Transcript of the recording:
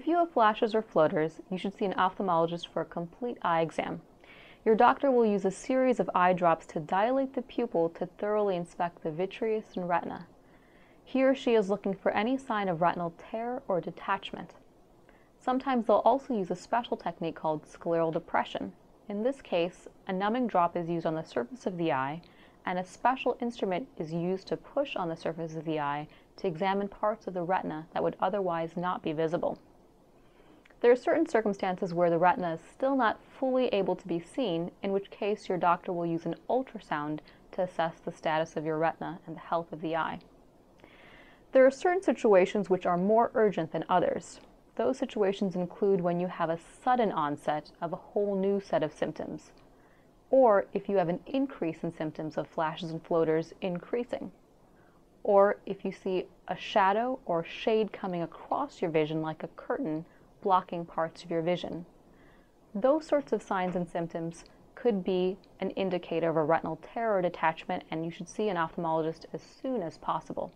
If you have flashes or flutters, you should see an ophthalmologist for a complete eye exam. Your doctor will use a series of eye drops to dilate the pupil to thoroughly inspect the vitreous and retina. He or she is looking for any sign of retinal tear or detachment. Sometimes they'll also use a special technique called scleral depression. In this case, a numbing drop is used on the surface of the eye, and a special instrument is used to push on the surface of the eye to examine parts of the retina that would otherwise not be visible. There are certain circumstances where the retina is still not fully able to be seen, in which case your doctor will use an ultrasound to assess the status of your retina and the health of the eye. There are certain situations which are more urgent than others. Those situations include when you have a sudden onset of a whole new set of symptoms, or if you have an increase in symptoms of flashes and floaters increasing, or if you see a shadow or shade coming across your vision like a curtain blocking parts of your vision. Those sorts of signs and symptoms could be an indicator of a retinal tear or detachment, and you should see an ophthalmologist as soon as possible.